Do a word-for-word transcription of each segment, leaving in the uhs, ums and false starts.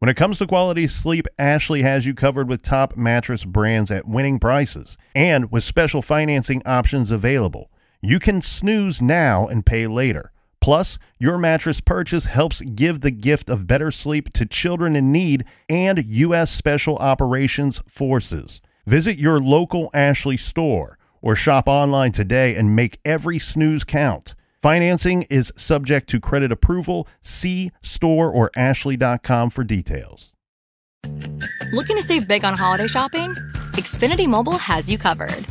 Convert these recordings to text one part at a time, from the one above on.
When it comes to quality sleep, Ashley has you covered with top mattress brands at winning prices and with special financing options available. You can snooze now and pay later. Plus, your mattress purchase helps give the gift of better sleep to children in need and U S Special Operations Forces. Visit your local Ashley store or shop online today and make every snooze count. Financing is subject to credit approval. See store or ashley dot com for details. Looking to save big on holiday shopping? Xfinity Mobile has you covered.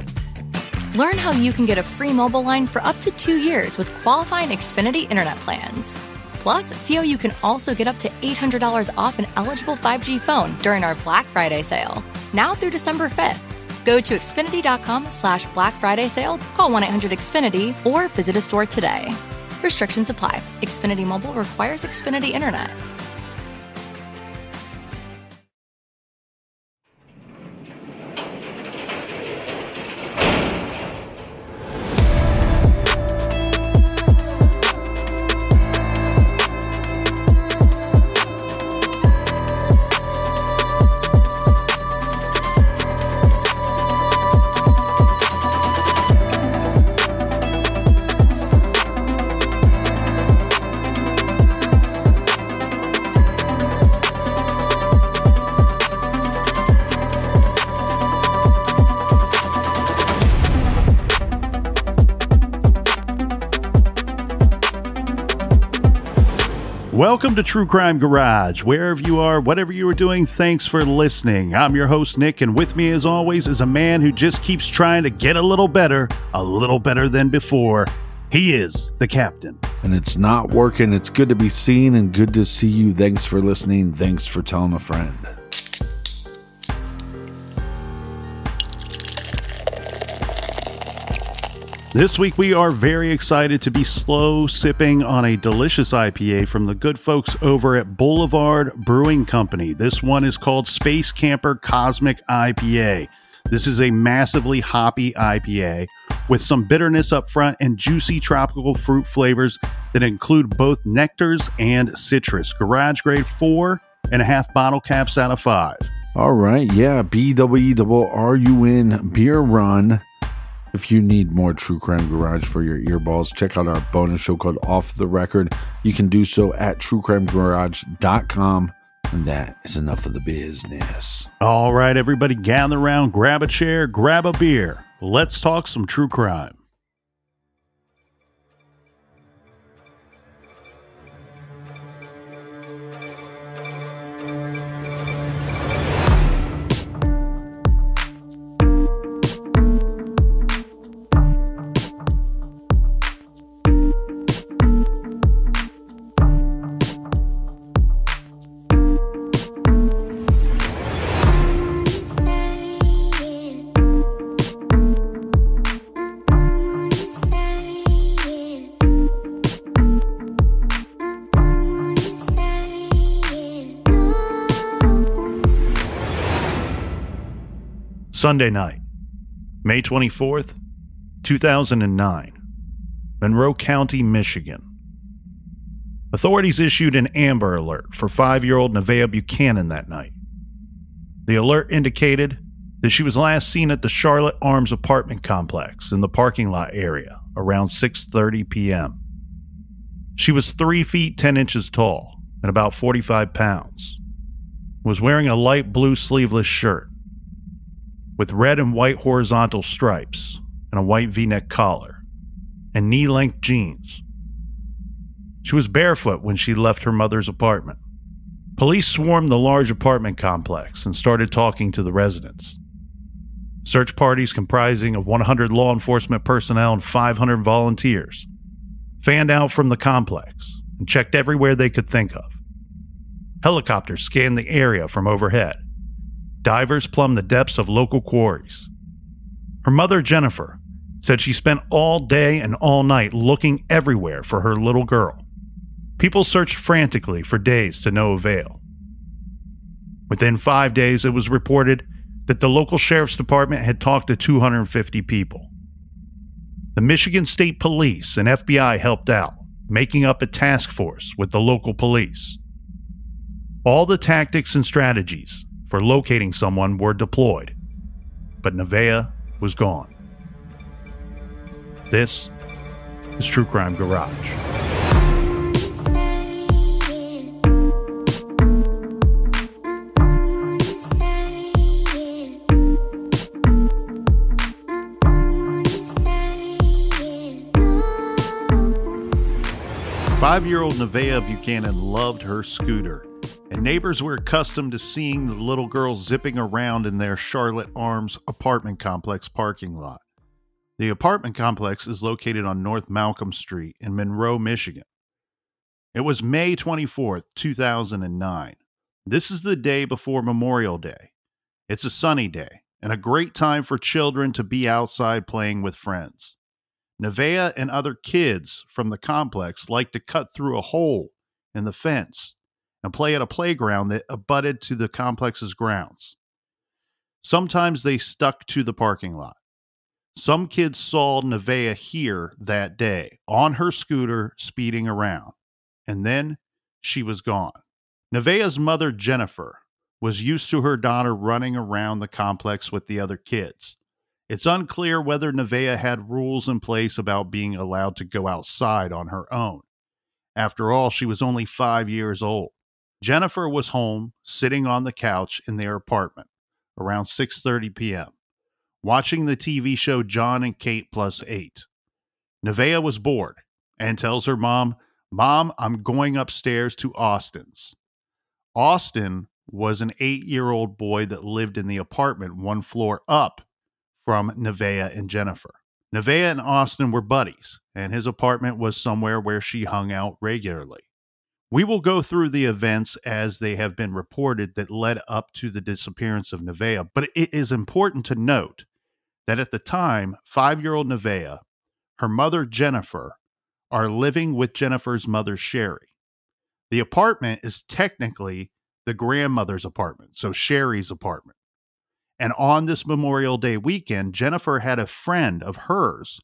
Learn how you can get a free mobile line for up to two years with qualifying Xfinity Internet plans. Plus, see how you can also get up to eight hundred dollars off an eligible five G phone during our Black Friday sale. Now through December fifth. Go to Xfinity.com slash Black Friday sale, call one eight hundred Xfinity, or visit a store today. Restrictions apply. Xfinity Mobile requires Xfinity Internet. Welcome to True Crime Garage. Wherever you are, whatever you are doing, thanks for listening. I'm your host, Nick, and with me, as always, is a man who just keeps trying to get a little better, a little better than before. He is the captain. And it's not working. It's good to be seen and good to see you. Thanks for listening. Thanks for telling a friend. This week, we are very excited to be slow sipping on a delicious I P A from the good folks over at Boulevard Brewing Company. This one is called Space Camper Cosmic I P A. This is a massively hoppy I P A with some bitterness up front and juicy tropical fruit flavors that include both nectars and citrus. Garage grade four and a half bottle caps out of five. All right. Yeah. B W E R R U N Beer Run. If you need more True Crime Garage for your earballs, check out our bonus show called Off the Record. You can do so at true crime garage dot com. And that is enough of the business. All right, everybody, gather around, grab a chair, grab a beer. Let's talk some true crime. Sunday night, May twenty-fourth, two thousand nine, Monroe County, Michigan. Authorities issued an Amber Alert for five-year-old Nevaeh Buchanan that night. The alert indicated that she was last seen at the Charlotte Arms apartment complex in the parking lot area around six thirty p m She was three feet ten inches tall and about forty-five pounds, was wearing a light blue sleeveless shirt with red and white horizontal stripes and a white V-neck collar and knee-length jeans. She was barefoot when she left her mother's apartment. Police swarmed the large apartment complex and started talking to the residents. Search parties comprising of one hundred law enforcement personnel and five hundred volunteers fanned out from the complex and checked everywhere they could think of. Helicopters scanned the area from overhead. Divers plumbed the depths of local quarries. Her mother, Jennifer, said she spent all day and all night looking everywhere for her little girl. People searched frantically for days to no avail. Within five days, it was reported that the local sheriff's department had talked to two hundred fifty people. The Michigan State Police and F B I helped out, making up a task force with the local police. All the tactics and strategies for locating someone were deployed, but Nevaeh was gone. This is True Crime Garage. Five-year-old Nevaeh Buchanan loved her scooter, and neighbors were accustomed to seeing the little girl zipping around in their Charlotte Arms apartment complex parking lot. The apartment complex is located on North Malcolm Street in Monroe, Michigan. It was May twenty-fourth, two thousand nine. This is the day before Memorial Day. It's a sunny day, and a great time for children to be outside playing with friends. Nevaeh and other kids from the complex liked to cut through a hole in the fence and play at a playground that abutted to the complex's grounds. Sometimes they stuck to the parking lot. Some kids saw Nevaeh here that day on her scooter speeding around, and then she was gone. Nevaeh's mother, Jennifer, was used to her daughter running around the complex with the other kids. It's unclear whether Nevaeh had rules in place about being allowed to go outside on her own. After all, she was only five years old. Jennifer was home, sitting on the couch in their apartment, around six thirty p m, watching the T V show John and Kate Plus eight. Nevaeh was bored and tells her mom, "Mom, I'm going upstairs to Austin's." Austin was an eight-year-old boy that lived in the apartment one floor up from Nevaeh and Jennifer. Nevaeh and Austin were buddies, and his apartment was somewhere where she hung out regularly. We will go through the events as they have been reported that led up to the disappearance of Nevaeh, but it is important to note that at the time, five-year-old Nevaeh, her mother Jennifer, are living with Jennifer's mother Sherry. The apartment is technically the grandmother's apartment, so Sherry's apartment. And on this Memorial Day weekend, Jennifer had a friend of hers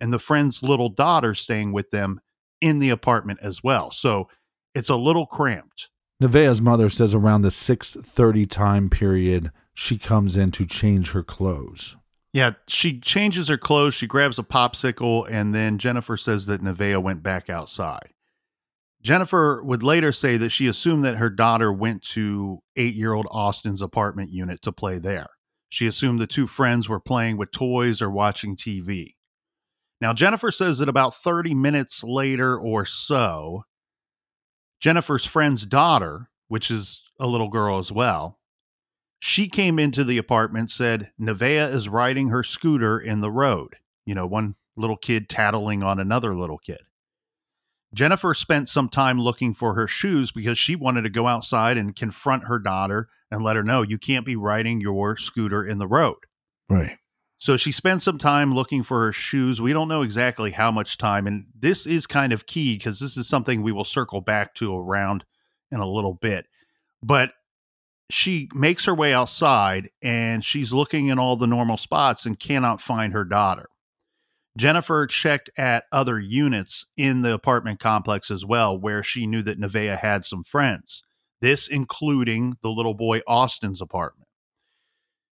and the friend's little daughter staying with them in the apartment as well. So it's a little cramped. Nevaeh's mother says around the six thirty time period, she comes in to change her clothes. Yeah, she changes her clothes. She grabs a popsicle, and then Jennifer says that Nevaeh went back outside. Jennifer would later say that she assumed that her daughter went to eight-year-old Austin's apartment unit to play there. She assumed the two friends were playing with toys or watching T V. Now, Jennifer says that about thirty minutes later or so, Jennifer's friend's daughter, which is a little girl as well, she came into the apartment, said, "Nevaeh is riding her scooter in the road." You know, one little kid tattling on another little kid. Jennifer spent some time looking for her shoes because she wanted to go outside and confront her daughter and let her know, you can't be riding your scooter in the road. Right. So she spent some time looking for her shoes. We don't know exactly how much time. And this is kind of key because this is something we will circle back to around in a little bit. But she makes her way outside and she's looking in all the normal spots and cannot find her daughter. Jennifer checked at other units in the apartment complex as well, where she knew that Nevaeh had some friends, this including the little boy Austin's apartment.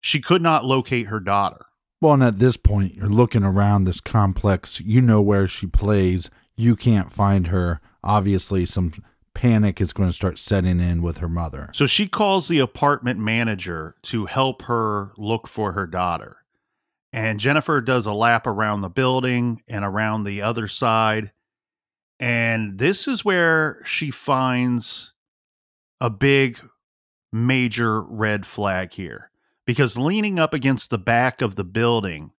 She could not locate her daughter. Well, and at this point, you're looking around this complex. You know where she plays. You can't find her. Obviously, some panic is going to start setting in with her mother. So she calls the apartment manager to help her look for her daughter. And Jennifer does a lap around the building and around the other side. And this is where she finds a big, major red flag here. Because leaning up against the back of the building,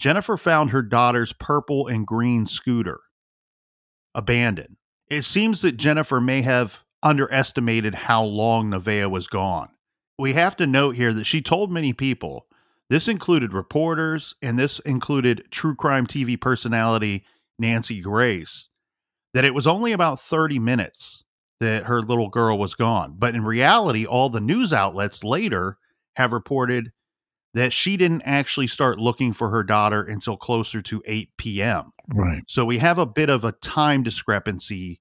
Jennifer found her daughter's purple and green scooter abandoned. It seems that Jennifer may have underestimated how long Nevaeh was gone. We have to note here that she told many people. This included reporters, and this included true crime T V personality Nancy Grace, that it was only about thirty minutes that her little girl was gone. But in reality, all the news outlets later have reported that she didn't actually start looking for her daughter until closer to eight p m Right. So we have a bit of a time discrepancy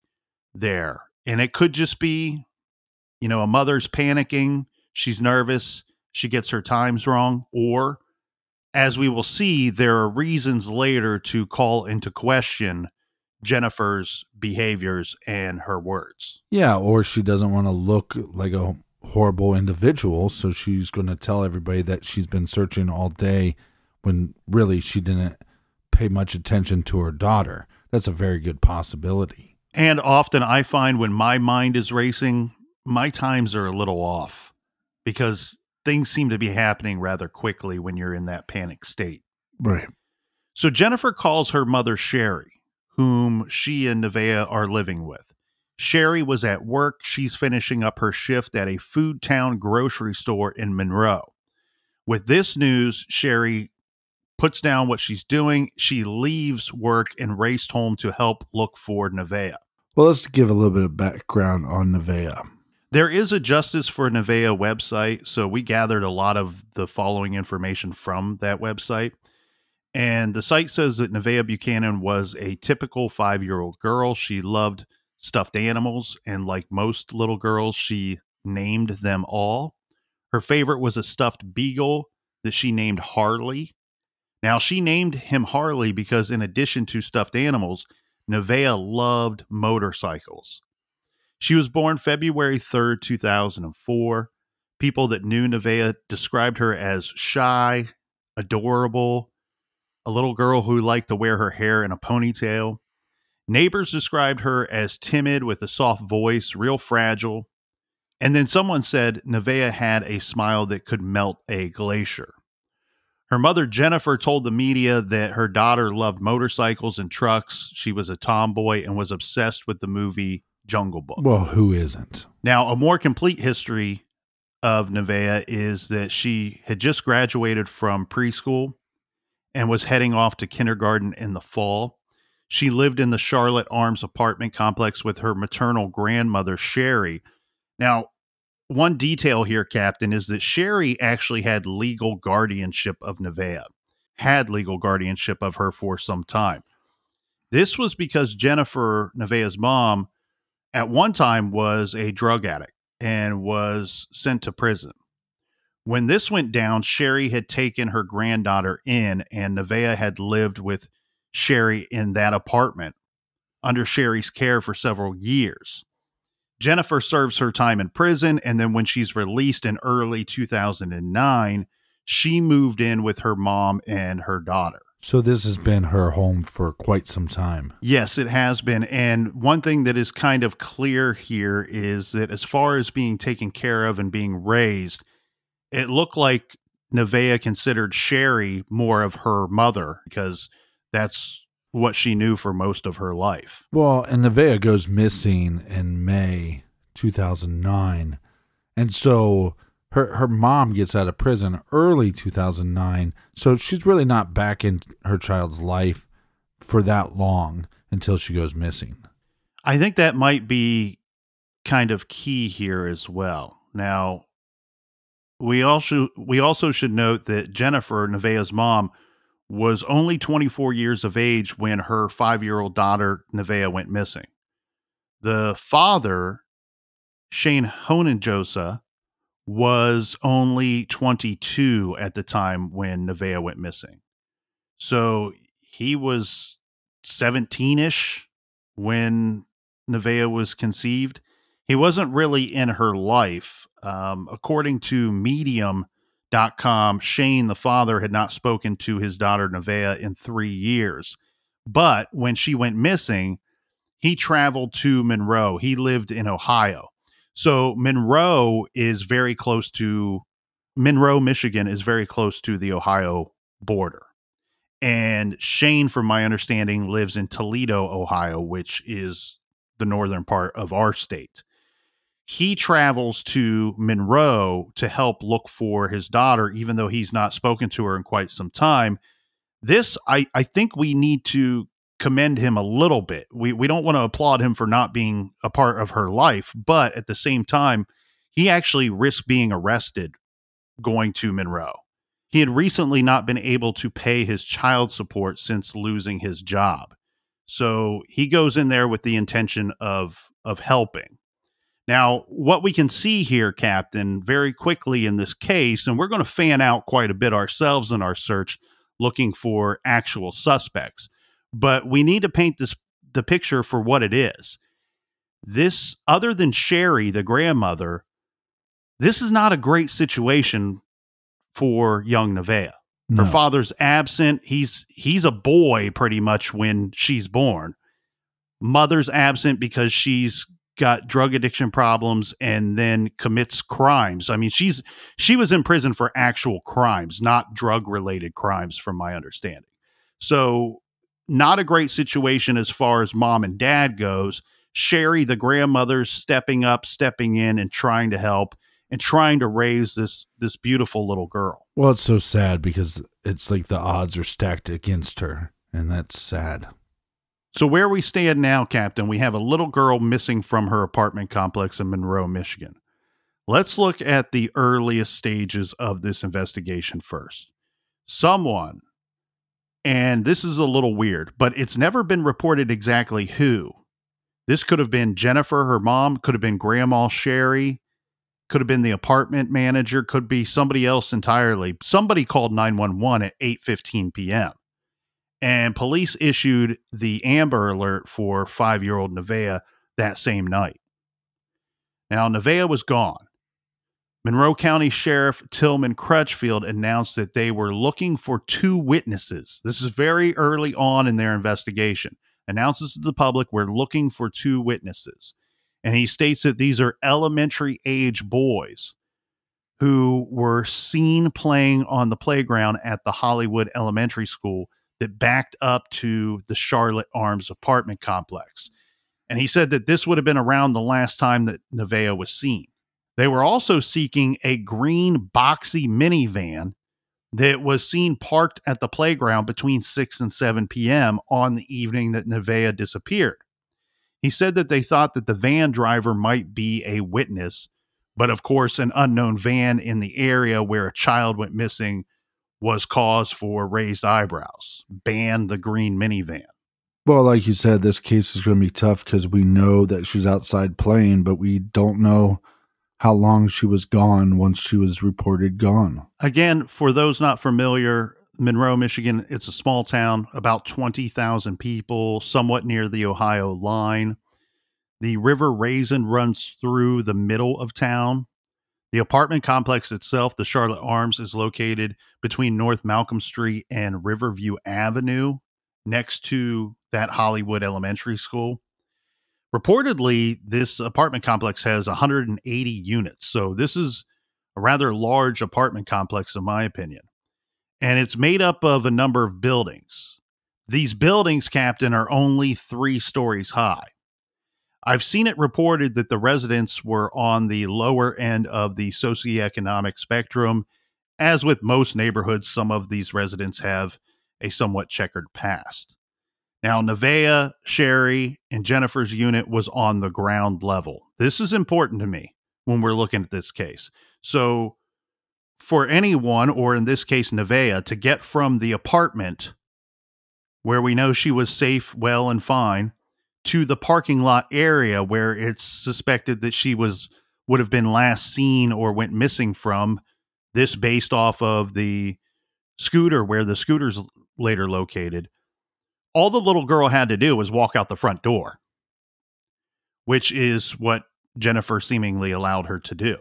there, and it could just be, you know, a mother's panicking, she's nervous, she gets her times wrong, or as we will see, there are reasons later to call into question Jennifer's behaviors and her words. Yeah, or she doesn't want to look like a horrible individual, so she's going to tell everybody that she's been searching all day when really she didn't pay much attention to her daughter. That's a very good possibility. And often I find when my mind is racing, my times are a little off because things seem to be happening rather quickly when you're in that panic state. Right. So Jennifer calls her mother Sherry, whom she and Nevaeh are living with. Sherry was at work. She's finishing up her shift at a Food Town grocery store in Monroe. With this news, Sherry puts down what she's doing. She leaves work and raced home to help look for Nevaeh. Well, let's give a little bit of background on Nevaeh. There is a Justice for Nevaeh website, so we gathered a lot of the following information from that website. And the site says that Nevaeh Buchanan was a typical five-year-old girl. She loved stuffed animals, and like most little girls, she named them all. Her favorite was a stuffed beagle that she named Harley. Now, she named him Harley because in addition to stuffed animals, Nevaeh loved motorcycles. She was born February third, two thousand four. People that knew Nevaeh described her as shy, adorable, a little girl who liked to wear her hair in a ponytail. Neighbors described her as timid with a soft voice, real fragile. And then someone said Nevaeh had a smile that could melt a glacier. Her mother, Jennifer, told the media that her daughter loved motorcycles and trucks. She was a tomboy and was obsessed with the movie Jungle Book. Well, who isn't? Now, a more complete history of Nevaeh is that she had just graduated from preschool and was heading off to kindergarten in the fall. She lived in the Charlotte Arms apartment complex with her maternal grandmother, Sherry. Now, one detail here, Captain, is that Sherry actually had legal guardianship of Nevaeh, had legal guardianship of her for some time. This was because Jennifer, Nevaeh's mom, at one time was a drug addict and was sent to prison. When this went down, Sherry had taken her granddaughter in, and Nevaeh had lived with Sherry in that apartment under Sherry's care for several years. Jennifer serves her time in prison, and then when she's released in early two thousand nine, she moved in with her mom and her daughter. So this has been her home for quite some time. Yes, it has been. And one thing that is kind of clear here is that as far as being taken care of and being raised, it looked like Nevaeh considered Sherry more of her mother because that's what she knew for most of her life. Well, and Nevaeh goes missing in May two thousand nine. And so her, her mom gets out of prison early two thousand nine. So she's really not back in her child's life for that long until she goes missing. I think that might be kind of key here as well. Now, we also, we also should note that Jennifer, Nevaeh's mom, was only twenty-four years of age when her five-year-old daughter, Nevaeh, went missing. The father, Shane Honenjosa, was only twenty-two at the time when Nevaeh went missing. So he was seventeen-ish when Nevaeh was conceived. He wasn't really in her life. Um, according to Medium, Com, Shane, the father, had not spoken to his daughter Nevaeh in three years. But when she went missing, he traveled to Monroe. He lived in Ohio. So Monroe is very close to Monroe, Michigan is very close to the Ohio border. And Shane, from my understanding, lives in Toledo, Ohio, which is the northern part of our state. He travels to Monroe to help look for his daughter, even though he's not spoken to her in quite some time. This, I, I think we need to commend him a little bit. We, we don't want to applaud him for not being a part of her life, but at the same time, he actually risked being arrested going to Monroe. He had recently not been able to pay his child support since losing his job. So he goes in there with the intention of, of helping. Now, what we can see here, Captain, very quickly in this case, and we're going to fan out quite a bit ourselves in our search looking for actual suspects, but we need to paint this the picture for what it is. This, other than Sherry, the grandmother, this is not a great situation for young Nevaeh. No. Her father's absent. He's, he's a boy pretty much when she's born. Mother's absent because she's got drug addiction problems and then commits crimes. I mean, she's, she was in prison for actual crimes, not drug related crimes from my understanding. So not a great situation as far as mom and dad goes. Sherry, the grandmother, stepping up, stepping in and trying to help and trying to raise this, this beautiful little girl. Well, it's so sad because it's like the odds are stacked against her, and that's sad. So where we stand now, Captain, we have a little girl missing from her apartment complex in Monroe, Michigan. Let's look at the earliest stages of this investigation first. Someone, and this is a little weird, but it's never been reported exactly who. This could have been Jennifer, her mom, could have been Grandma Sherry, could have been the apartment manager, could be somebody else entirely. Somebody called nine one one at eight fifteen p.m. and police issued the Amber Alert for five-year-old Nevaeh that same night. Now, Nevaeh was gone. Monroe County Sheriff Tillman Crutchfield announced that they were looking for two witnesses. This is very early on in their investigation. Announces to the public, we're looking for two witnesses. And he states that these are elementary age boys who were seen playing on the playground at the Hollywood Elementary School that backed up to the Charlotte Arms apartment complex. And he said that this would have been around the last time that Nevaeh was seen. They were also seeking a green boxy minivan that was seen parked at the playground between six and seven p.m. on the evening that Nevaeh disappeared. He said that they thought that the van driver might be a witness, but of course an unknown van in the area where a child went missing was cause for raised eyebrows. Ban the green minivan. Well, like you said, this case is going to be tough because we know that she's outside playing, but we don't know how long she was gone once she was reported gone. Again, for those not familiar, Monroe, Michigan, it's a small town, about twenty thousand people, somewhat near the Ohio line. The River Raisin runs through the middle of town. The apartment complex itself, the Charlotte Arms, is located between North Malcolm Street and Riverview Avenue, next to that Hollywood Elementary School. Reportedly, this apartment complex has one hundred eighty units, so this is a rather large apartment complex, in my opinion. And it's made up of a number of buildings. These buildings, Captain, are only three stories high. I've seen it reported that the residents were on the lower end of the socioeconomic spectrum. As with most neighborhoods, some of these residents have a somewhat checkered past. Now, Nevaeh, Sherry, and Jennifer's unit was on the ground level. This is important to me when we're looking at this case. So for anyone, or in this case, Nevaeh, to get from the apartment where we know she was safe, well, and fine, to the parking lot area where it's suspected that she was would have been last seen or went missing from, this based off of the scooter where the scooter's later located, all the little girl had to do was walk out the front door, which is what Jennifer seemingly allowed her to do.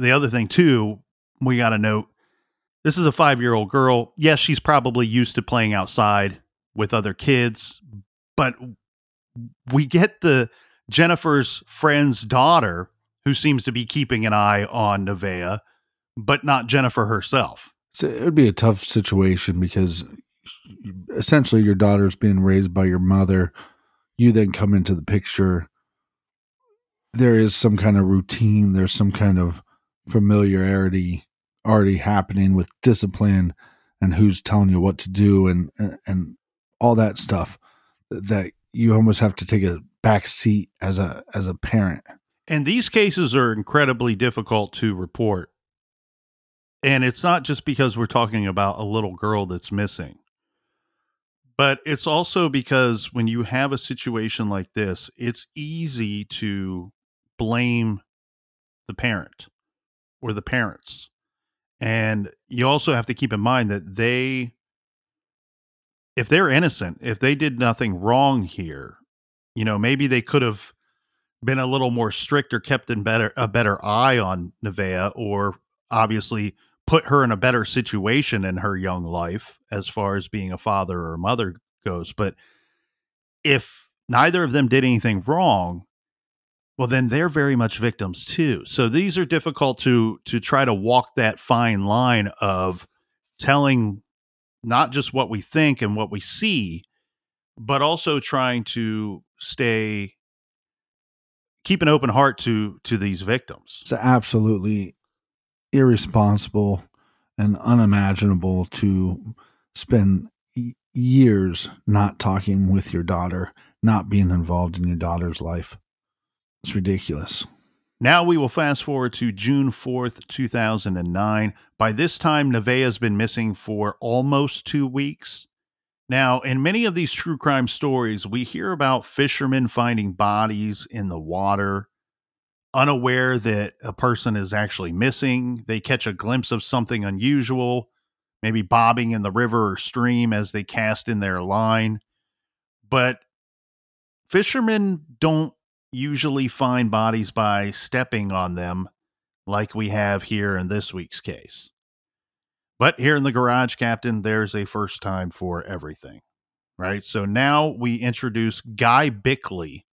The other thing, too, we got to note, this is a five-year-old girl. Yes, she's probably used to playing outside with other kids, but we get the Jennifer's friend's daughter, who seems to be keeping an eye on Nevaeh, but not Jennifer herself. So it would be a tough situation because essentially your daughter's being raised by your mother. You then come into the picture. There is some kind of routine. There's some kind of familiarity already happening with discipline and who's telling you what to do and, and, and all that stuff that you almost have to take a back seat as a, as a parent. And these cases are incredibly difficult to report. And it's not just because we're talking about a little girl that's missing, but it's also because when you have a situation like this, it's easy to blame the parent or the parents. And you also have to keep in mind that they, if they're innocent, if they did nothing wrong here, you know, maybe they could have been a little more strict or kept in better a better eye on Nevaeh, or obviously put her in a better situation in her young life as far as being a father or a mother goes. But if neither of them did anything wrong, well, then they're very much victims too. So these are difficult to to try to walk that fine line of telling not just what we think and what we see, but also trying to stay, keep an open heart to to these victims. It's absolutely irresponsible and unimaginable to spend years not talking with your daughter, not being involved in your daughter's life. It's ridiculous. Now we will fast forward to June fourth, two thousand nine. By this time, Nevaeh has been missing for almost two weeks. Now, in many of these true crime stories, we hear about fishermen finding bodies in the water, unaware that a person is actually missing. They catch a glimpse of something unusual, maybe bobbing in the river or stream as they cast in their line. But fishermen don't usually find bodies by stepping on them like we have here in this week's case. But here in the Garage, Captain, there's a first time for everything, right? So now we introduce Guy Bickley,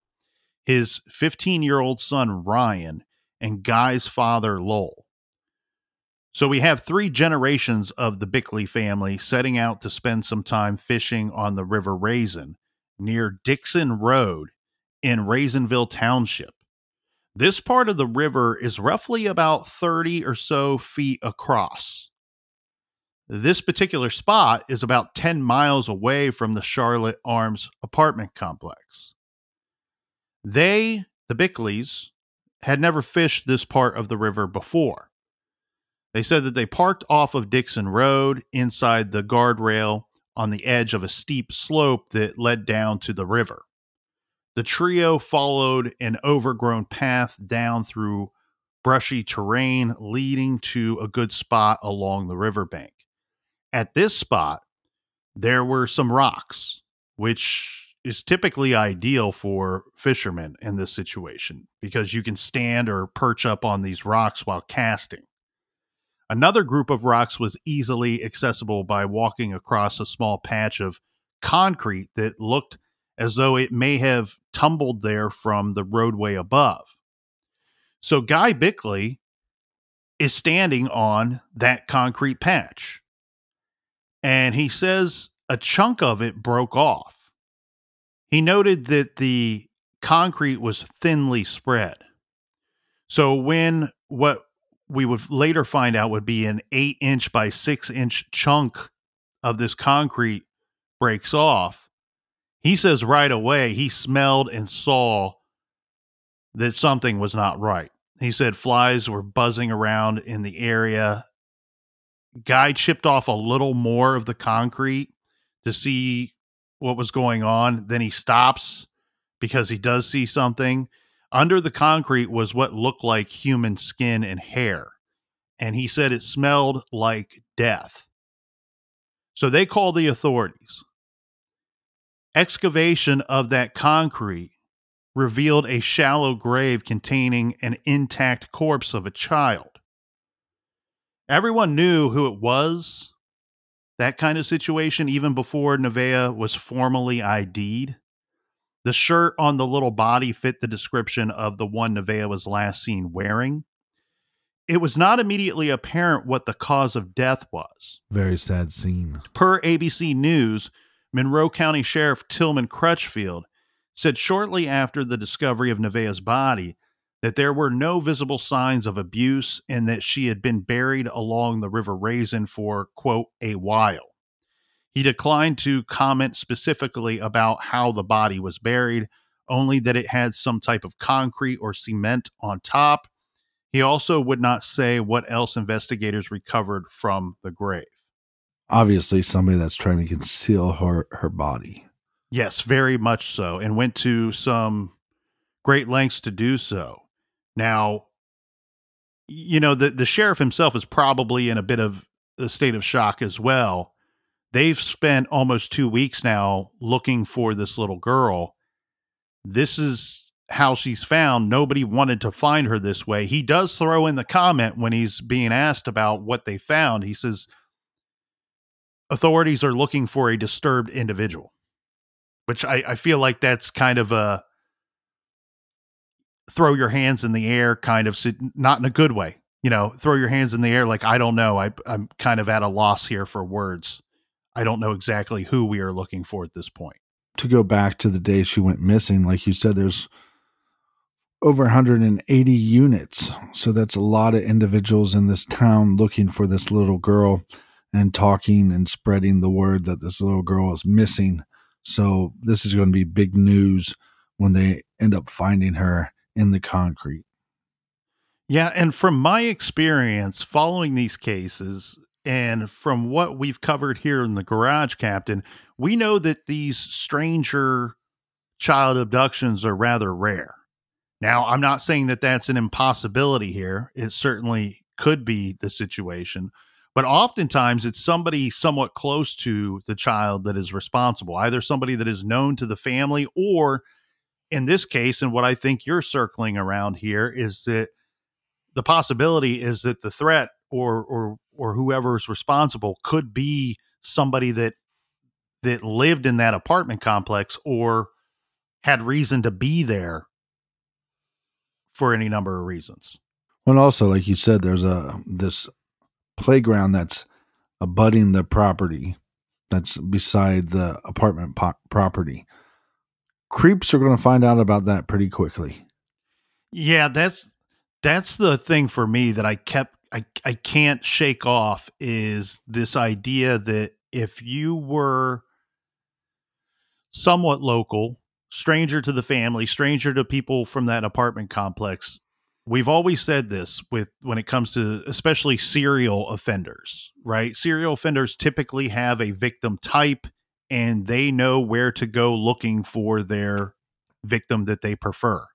his fifteen-year-old son, Ryan, and Guy's father, Lowell. So we have three generations of the Bickley family setting out to spend some time fishing on the River Raisin near Dixon Road in Raisinville Township. This part of the river is roughly about thirty or so feet across. This particular spot is about ten miles away from the Charlotte Arms apartment complex. They, the Bickleys, had never fished this part of the river before. They said that they parked off of Dixon Road inside the guardrail on the edge of a steep slope that led down to the river. The trio followed an overgrown path down through brushy terrain leading to a good spot along the riverbank. At this spot, there were some rocks, which is typically ideal for fishermen in this situation because you can stand or perch up on these rocks while casting. Another group of rocks was easily accessible by walking across a small patch of concrete that looked as though it may have tumbled there from the roadway above. So Guy Bickley is standing on that concrete patch, and he says a chunk of it broke off. He noted that the concrete was thinly spread. So when what we would later find out would be an eight-inch by six-inch chunk of this concrete breaks off, he says right away he smelled and saw that something was not right. He said flies were buzzing around in the area. Guy chipped off a little more of the concrete to see what was going on. Then he stops because he does see something. Under the concrete was what looked like human skin and hair. And he said it smelled like death. So they called the authorities. Excavation of that concrete revealed a shallow grave containing an intact corpse of a child. Everyone knew who it was, that kind of situation, even before Nevaeh was formally I D'd. The shirt on the little body fit the description of the one Nevaeh was last seen wearing. It was not immediately apparent what the cause of death was. Very sad scene. Per A B C News, Monroe County Sheriff Tillman Crutchfield said shortly after the discovery of Nevaeh's body that there were no visible signs of abuse and that she had been buried along the River Raisin for, quote, a while. He declined to comment specifically about how the body was buried, only that it had some type of concrete or cement on top. He also would not say what else investigators recovered from the grave. Obviously somebody that's trying to conceal her, her body. Yes, very much so, and went to some great lengths to do so. Now, you know, the, the sheriff himself is probably in a bit of a state of shock as well. They've spent almost two weeks now looking for this little girl. This is how she's found. Nobody wanted to find her this way. He does throw in the comment when he's being asked about what they found. He says, authorities are looking for a disturbed individual, which I, I feel like that's kind of a throw your hands in the air kind of, not in a good way, you know, throw your hands in the air. Like, I don't know. I, I'm kind of at a loss here for words. I don't know exactly who we are looking for at this point. To go back to the day she went missing, like you said, there's over one hundred eighty units. So that's a lot of individuals in this town looking for this little girl and talking and spreading the word that this little girl is missing. So this is going to be big news when they end up finding her in the concrete. Yeah. And from my experience following these cases, and from what we've covered here in the Garage, Captain, we know that these stranger child abductions are rather rare. Now, I'm not saying that that's an impossibility here. It certainly could be the situation, but oftentimes it's somebody somewhat close to the child that is responsible, either somebody that is known to the family, or in this case, and what I think you're circling around here, is that the possibility is that the threat or, or, or whoever is responsible could be somebody that, that lived in that apartment complex or had reason to be there for any number of reasons. Well, and also, like you said, there's a, this playground that's abutting the property that's beside the apartment po- property. Creeps are going to find out about that pretty quickly. Yeah. That's, that's the thing for me that I kept, I, I can't shake off, is this idea that if you were somewhat local, stranger to the family, stranger to people from that apartment complex, we've always said this with, when it comes to especially serial offenders, right? Serial offenders typically have a victim type and they know where to go looking for their victim that they prefer.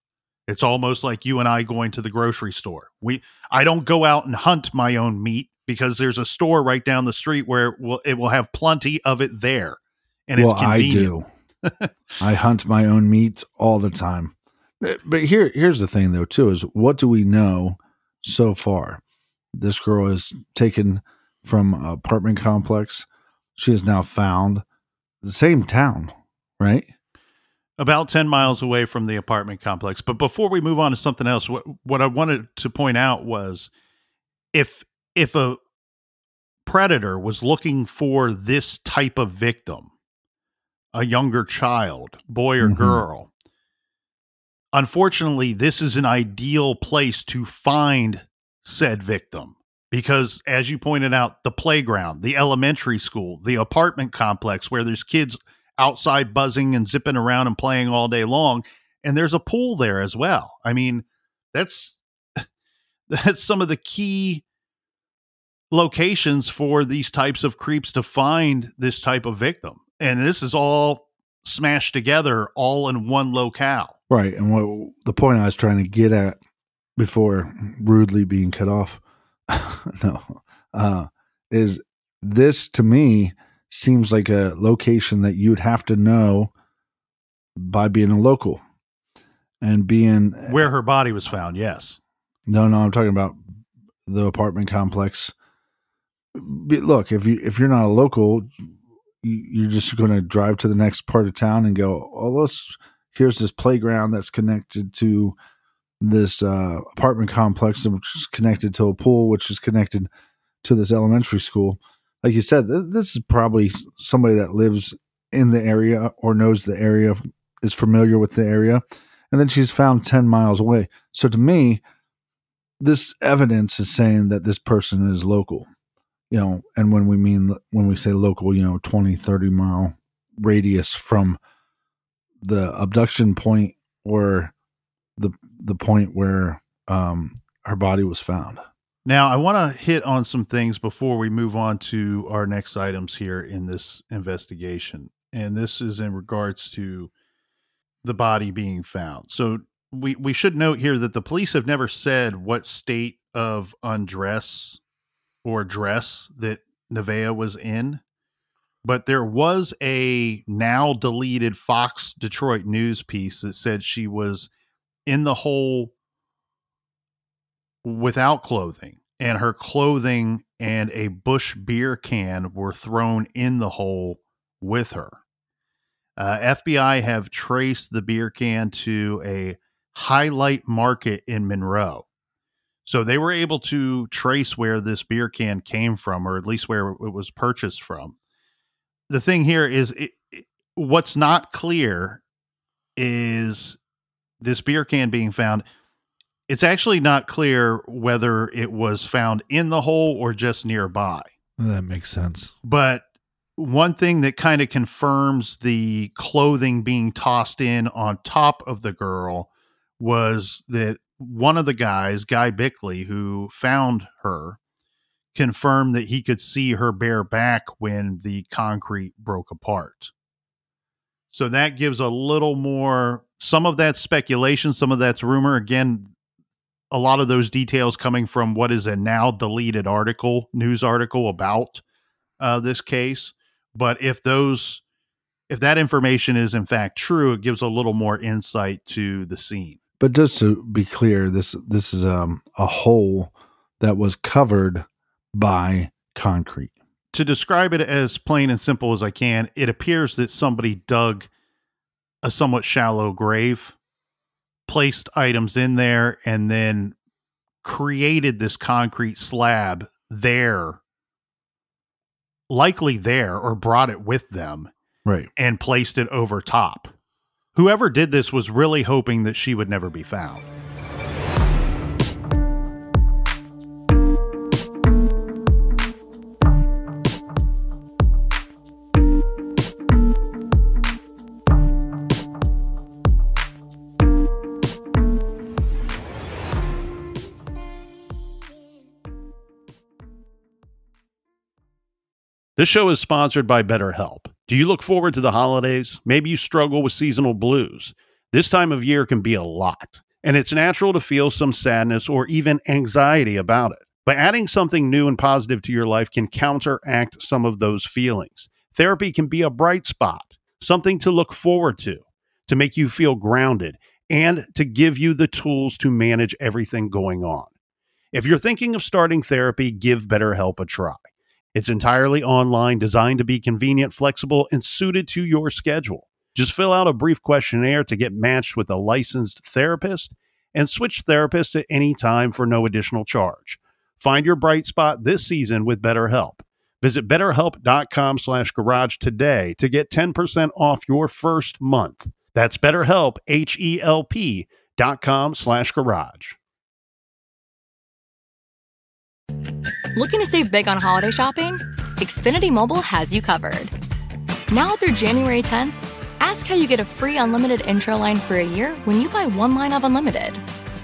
It's almost like you and I going to the grocery store. We, I don't go out and hunt my own meat because there's a store right down the street where it will, it will have plenty of it there. And well, it's convenient. I do. I hunt my own meat all the time. But here, here's the thing though, too, is what do we know so far? This girl is taken from an apartment complex. She is now found the same town, right? About ten miles away from the apartment complex. But before we move on to something else, what, what I wanted to point out was if, if a predator was looking for this type of victim, a younger child, boy or mm-hmm. girl, unfortunately, this is an ideal place to find said victim because, as you pointed out, the playground, the elementary school, the apartment complex where there's kids outside buzzing and zipping around and playing all day long. And there's a pool there as well. I mean, that's, that's some of the key locations for these types of creeps to find this type of victim. And this is all smashed together all in one locale. Right. And what the point I was trying to get at before rudely being cut off, no, uh, is this to me seems like a location that you'd have to know by being a local and being where her body was found. Yes. No, no, I'm talking about the apartment complex. Look, if you, if you're not a local, you're just going to drive to the next part of town and go, oh, let's, here's this playground that's connected to this uh, apartment complex, which is connected to a pool, which is connected to this elementary school. Like you said, th- this is probably somebody that lives in the area or knows the area, is familiar with the area, and then she's found ten miles away. So to me, this evidence is saying that this person is local, you know, and when we mean, when we say local, you know, twenty, thirty mile radius from the abduction point or the, the point where um, her body was found. Now, I want to hit on some things before we move on to our next items here in this investigation. And this is in regards to the body being found. So we, we should note here that the police have never said what state of undress or dress that Nevaeh was in, but there was a now deleted Fox Detroit News piece that said she was in the hole without clothing, and her clothing and a Busch beer can were thrown in the hole with her. Uh, F B I have traced the beer can to a Highlight Market in Monroe. So they were able to trace where this beer can came from, or at least where it was purchased from. The thing here is it, it, what's not clear is this beer can being found. It's actually not clear whether it was found in the hole or just nearby. That makes sense. But one thing that kind of confirms the clothing being tossed in on top of the girl was that one of the guys, Guy Bickley, who found her, confirmed that he could see her bare back when the concrete broke apart. So that gives a little more, some of that's speculation, some of that's rumor. Again, a lot of those details coming from what is a now deleted article, news article about uh, this case. But if those, if that information is in fact true, it gives a little more insight to the scene. But just to be clear, this this is um, a hole that was covered by concrete. To describe it as plain and simple as I can, it appears that somebody dug a somewhat shallow grave, placed items in there, and then created this concrete slab there, likely there, or brought it with them, right, and placed it over top. Whoever did this was really hoping that she would never be found. This show is sponsored by BetterHelp. Do you look forward to the holidays? Maybe you struggle with seasonal blues. This time of year can be a lot, and it's natural to feel some sadness or even anxiety about it. But adding something new and positive to your life can counteract some of those feelings. Therapy can be a bright spot, something to look forward to, to make you feel grounded, and to give you the tools to manage everything going on. If you're thinking of starting therapy, give BetterHelp a try. It's entirely online, designed to be convenient, flexible, and suited to your schedule. Just fill out a brief questionnaire to get matched with a licensed therapist, and switch therapists at any time for no additional charge. Find your bright spot this season with BetterHelp. Visit BetterHelp.com slash garage today to get ten percent off your first month. That's BetterHelp, H E L P dot com slash garage. Looking to save big on holiday shopping? Xfinity Mobile has you covered. Now through January tenth, ask how you get a free unlimited intro line for a year when you buy one line of unlimited.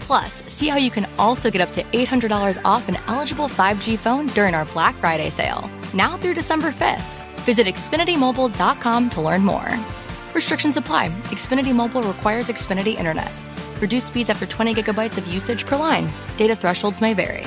Plus, see how you can also get up to eight hundred dollars off an eligible five G phone during our Black Friday sale. Now through December fifth. Visit Xfinity Mobile dot com to learn more. Restrictions apply. Xfinity Mobile requires Xfinity Internet. Reduced speeds after twenty gigabytes of usage per line. Data thresholds may vary.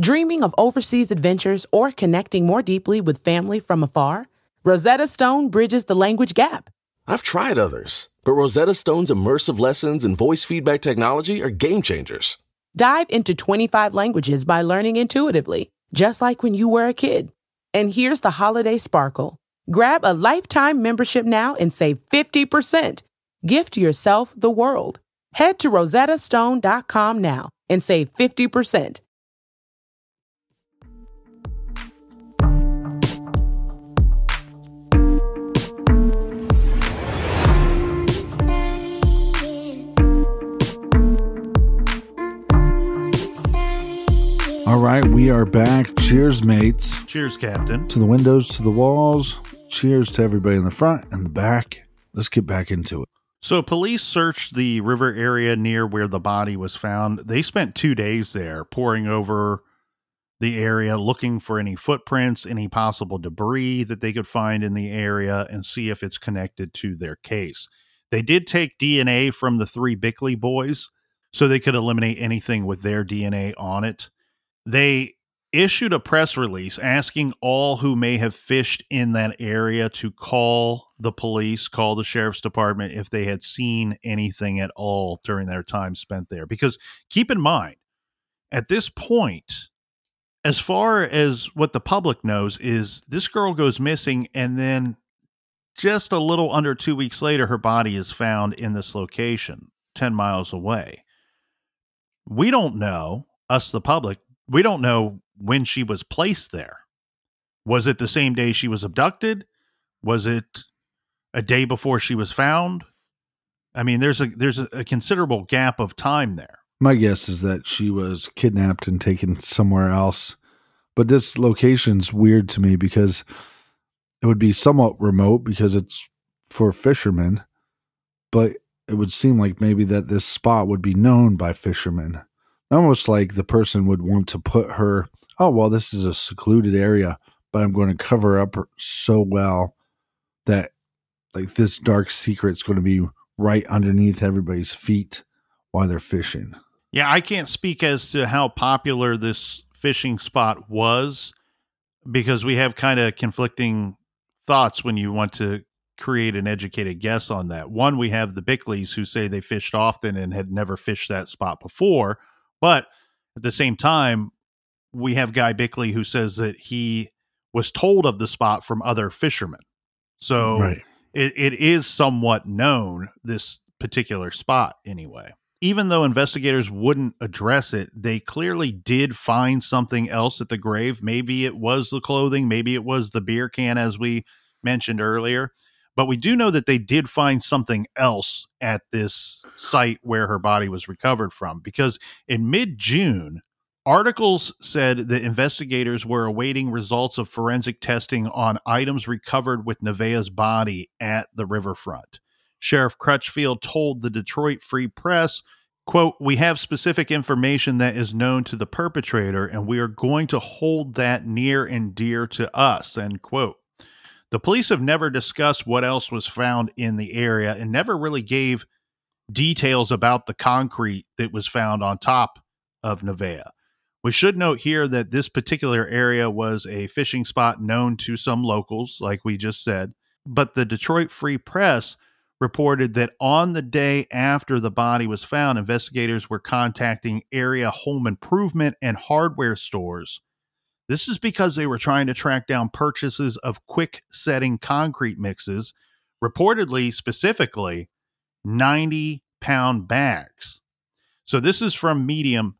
Dreaming of overseas adventures or connecting more deeply with family from afar? Rosetta Stone bridges the language gap. I've tried others, but Rosetta Stone's immersive lessons and voice feedback technology are game changers. Dive into twenty-five languages by learning intuitively, just like when you were a kid. And here's the holiday sparkle. Grab a lifetime membership now and save fifty percent. Gift yourself the world. Head to Rosetta Stone dot com now and save fifty percent. All right, we are back. Cheers, mates. Cheers, Captain. To the windows, to the walls. Cheers to everybody in the front and the back. Let's get back into it. So police searched the river area near where the body was found. They spent two days there poring over the area, looking for any footprints, any possible debris that they could find in the area, and see if it's connected to their case. They did take D N A from the three Bickley boys, so they could eliminate anything with their D N A on it. They issued a press release asking all who may have fished in that area to call the police, call the sheriff's department if they had seen anything at all during their time spent there. Because keep in mind, at this point, as far as what the public knows, is this girl goes missing, and then just a little under two weeks later, her body is found in this location, ten miles away. We don't know, us the public, we don't know when she was placed there. Was it the same day she was abducted? Was it a day before she was found? I mean, there's a there's a considerable gap of time there. My guess is that she was kidnapped and taken somewhere else. But this location's weird to me because it would be somewhat remote because it's for fishermen, but it would seem like maybe that this spot would be known by fishermen. Almost like the person would want to put her, oh, well, this is a secluded area, but I'm going to cover up so well that like this dark secret's going to be right underneath everybody's feet while they're fishing. Yeah, I can't speak as to how popular this fishing spot was because we have kind of conflicting thoughts when you want to create an educated guess on that. One, we have the Bickleys who say they fished often and had never fished that spot before. But at the same time, we have Guy Bickley who says that he was told of the spot from other fishermen. So right. it, it is somewhat known, this particular spot anyway. Even though investigators wouldn't address it, they clearly did find something else at the grave. Maybe it was the clothing. Maybe it was the beer can, as we mentioned earlier. But we do know that they did find something else at this site where her body was recovered from, because in mid-June, articles said that investigators were awaiting results of forensic testing on items recovered with Nevaeh's body at the riverfront. Sheriff Crutchfield told the Detroit Free Press, quote, "We have specific information that is known to the perpetrator, and we are going to hold that near and dear to us," end quote. The police have never discussed what else was found in the area and never really gave details about the concrete that was found on top of Nevaeh. We should note here that this particular area was a fishing spot known to some locals, like we just said, but the Detroit Free Press reported that on the day after the body was found, investigators were contacting area home improvement and hardware stores. This is because they were trying to track down purchases of quick-setting concrete mixes, reportedly, specifically, ninety-pound bags. So this is from Medium,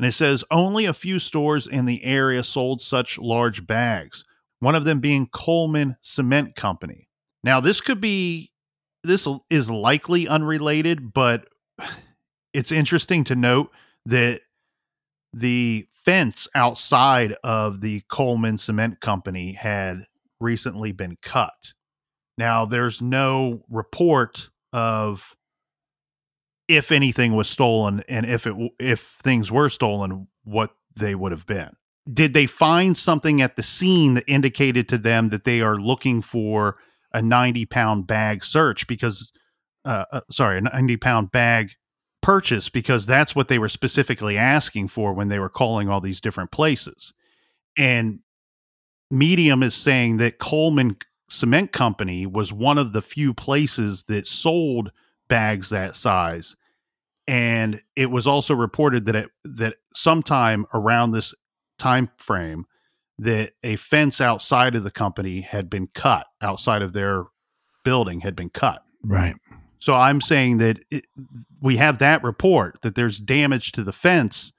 and it says, only a few stores in the area sold such large bags, one of them being Coleman Cement Company. Now, this could be, this is likely unrelated, but it's interesting to note that the fence outside of the Coleman Cement Company had recently been cut. Now, there's no report of if anything was stolen and if it if things were stolen, what they would have been. Did they find something at the scene that indicated to them that they are looking for a ninety-pound bag search because, uh, uh, sorry, a ninety-pound bag purchase, because that's what they were specifically asking for when they were calling all these different places. And Medium is saying that Coleman Cement Company was one of the few places that sold bags that size. And it was also reported that it, that sometime around this time frame that a fence outside of the company had been cut, outside of their building had been cut. Right. So I'm saying that it, we have that report that there's damage to the fence,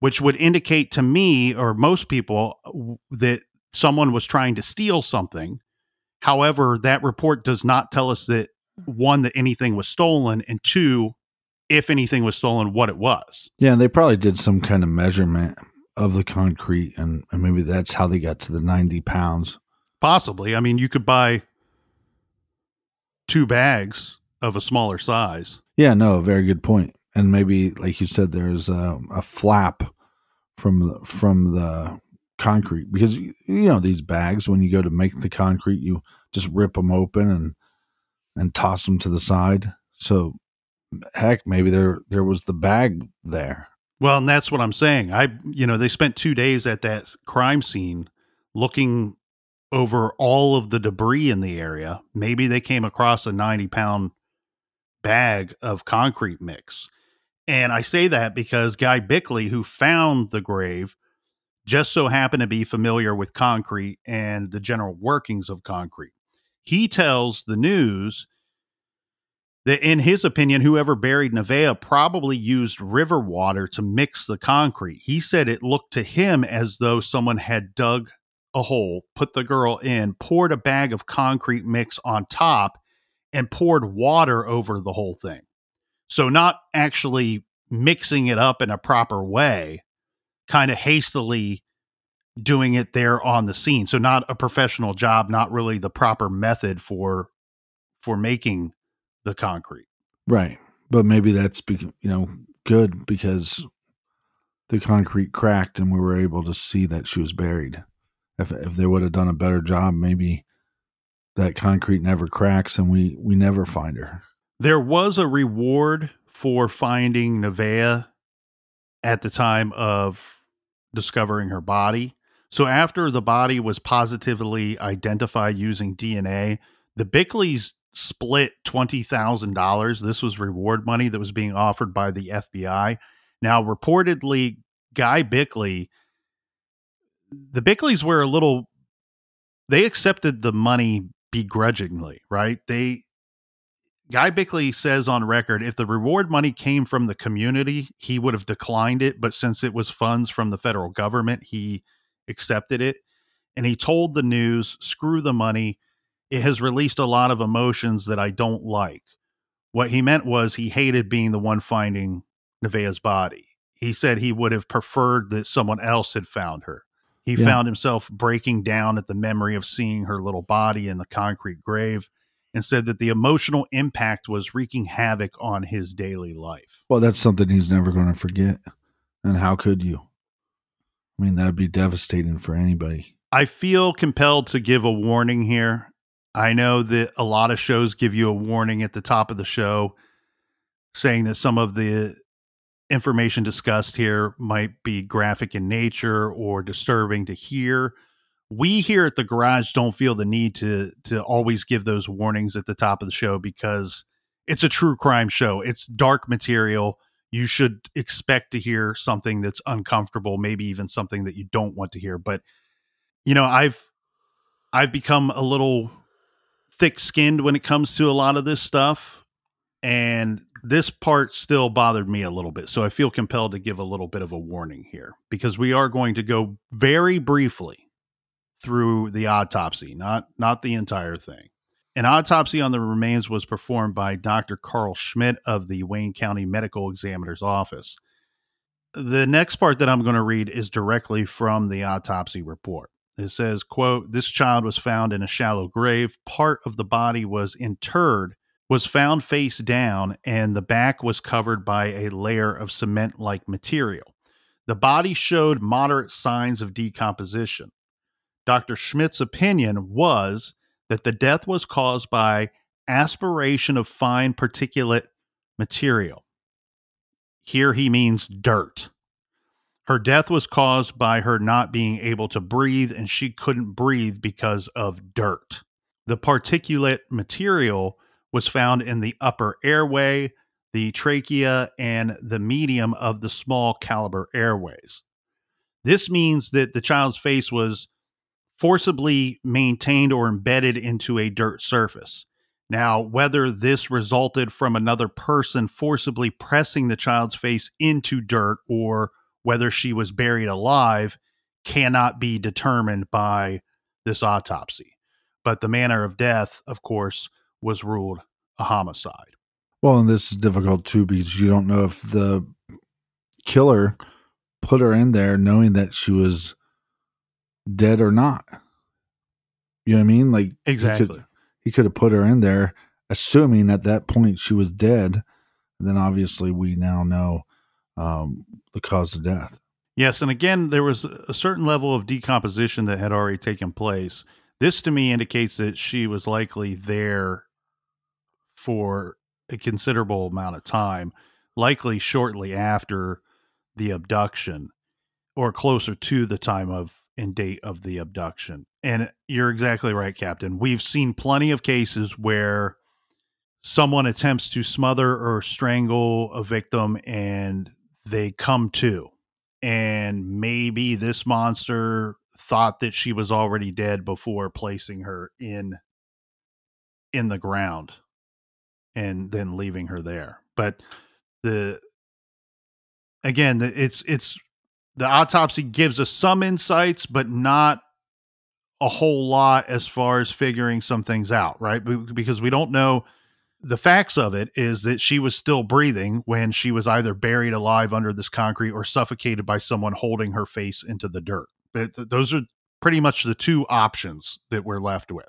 which would indicate to me or most people that someone was trying to steal something. However, that report does not tell us that, one, that anything was stolen, and two, if anything was stolen, what it was. Yeah, and they probably did some kind of measurement of the concrete, and, and maybe that's how they got to the ninety pounds. Possibly. I mean, you could buy two bags of a smaller size. Yeah, no, very good point. And maybe, like you said, there's a, a flap from the, from the concrete, because, you know, these bags, when you go to make the concrete, you just rip them open and and tossed them to the side. So heck, maybe there, there was the bag there. Well, and that's what I'm saying. I, you know, they spent two days at that crime scene looking over all of the debris in the area. Maybe they came across a ninety pound bag of concrete mix. And I say that because Guy Bickley, who found the grave, just so happened to be familiar with concrete and the general workings of concrete. He tells the news that, in his opinion, whoever buried Nevaeh probably used river water to mix the concrete. He said it looked to him as though someone had dug a hole, put the girl in, poured a bag of concrete mix on top, and poured water over the whole thing. So not actually mixing it up in a proper way, kind of hastily doing it there on the scene. So not a professional job, not really the proper method for for making the concrete. Right. But maybe that's, you know, good because the concrete cracked and we were able to see that she was buried. If if they would have done a better job, maybe that concrete never cracks and we, we never find her. There was a reward for finding Nevaeh at the time of discovering her body. So after the body was positively identified using D N A, the Bickleys split twenty thousand dollars. This was reward money that was being offered by the F B I. Now, reportedly, Guy Bickley, the Bickleys were a little, they accepted the money begrudgingly, right? They, Guy Bickley says on record, if the reward money came from the community, he would have declined it. But since it was funds from the federal government, he accepted it. And he told the news, screw the money. It has released a lot of emotions that I don't like. What he meant was he hated being the one finding Nevaeh's body. He said he would have preferred that someone else had found her. He yeah. found himself breaking down at the memory of seeing her little body in the concrete grave, and said that the emotional impact was wreaking havoc on his daily life. Well, that's something he's never going to forget. And how could you? I mean, that'd be devastating for anybody. I feel compelled to give a warning here. I know that a lot of shows give you a warning at the top of the show, saying that some of the information discussed here might be graphic in nature or disturbing to hear. We here at the garage don't feel the need to to always give those warnings at the top of the show because it's a true crime show. It's dark material. You should expect to hear something that's uncomfortable, maybe even something that you don't want to hear. But, you know, I've I've become a little thick-skinned when it comes to a lot of this stuff, and this part still bothered me a little bit. So I feel compelled to give a little bit of a warning here because we are going to go very briefly through the autopsy, not not the entire thing. An autopsy on the remains was performed by Doctor Carl Schmidt of the Wayne County Medical Examiner's Office. The next part that I'm going to read is directly from the autopsy report. It says, quote, "This child was found in a shallow grave. Part of the body was interred, was found face down, and the back was covered by a layer of cement-like material. The body showed moderate signs of decomposition. Doctor Schmidt's opinion was that the death was caused by aspiration of fine particulate material." Here he means dirt. "Her death was caused by her not being able to breathe, and she couldn't breathe because of dirt. The particulate material was found in the upper airway, the trachea, and the medium of the small caliber airways." This means that the child's face was forcibly maintained or embedded into a dirt surface. Now, whether this resulted from another person forcibly pressing the child's face into dirt or whether she was buried alive cannot be determined by this autopsy. But the manner of death, of course, was ruled a homicide. Well, and this is difficult too because you don't know if the killer put her in there knowing that she was dead or not. You know what I mean? Like, exactly. He could, he could have put her in there, assuming at that point she was dead. And then obviously we now know um, the cause of death. Yes. And again, there was a certain level of decomposition that had already taken place. This to me indicates that she was likely there for a considerable amount of time, likely shortly after the abduction or closer to the time of and date of the abduction. And you're exactly right, Captain. We've seen plenty of cases where someone attempts to smother or strangle a victim and they come to. And maybe this monster thought that she was already dead before placing her in in the ground and then leaving her there. But the again, it's it's the autopsy gives us some insights, but not a whole lot as far as figuring some things out, right? Because we don't know. The facts of it is that she was still breathing when she was either buried alive under this concrete or suffocated by someone holding her face into the dirt. Those are pretty much the two options that we're left with.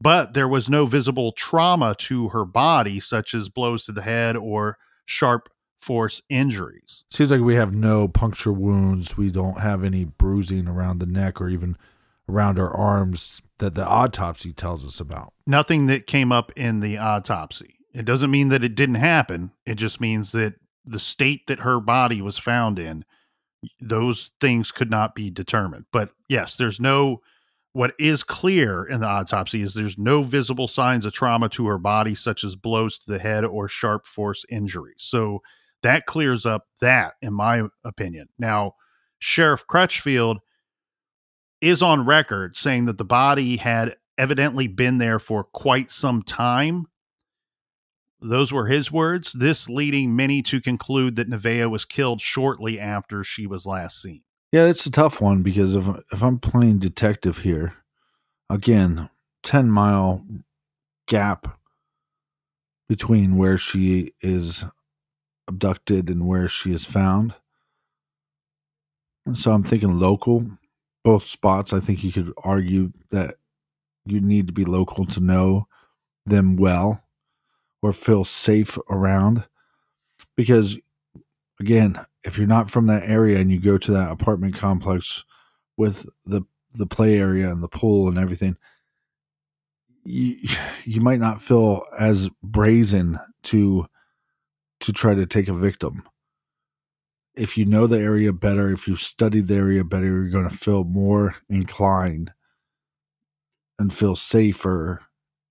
But there was no visible trauma to her body, such as blows to the head or sharp force injuries. Seems like we have no puncture wounds. We don't have any bruising around the neck or even around her arms that the autopsy tells us about. Nothing that came up in the autopsy. It doesn't mean that it didn't happen. It just means that the state that her body was found in, those things could not be determined. But yes, there's no, what is clear in the autopsy is there's no visible signs of trauma to her body, such as blows to the head or sharp force injuries. So that clears up that, in my opinion. Now, Sheriff Crutchfield is on record saying that the body had evidently been there for quite some time. Those were his words, this leading many to conclude that Nevaeh was killed shortly after she was last seen. Yeah, it's a tough one because if, if I'm playing detective here, again, ten mile gap between where she is abducted and where she is found. So I'm thinking local. Both spots, I think you could argue that you need to be local to know them well or feel safe around. Because, again, if you're not from that area and you go to that apartment complex with the the play area and the pool and everything, you you might not feel as brazen to to try to take a victim. If you know the area better, if you've studied the area better, you're going to feel more inclined and feel safer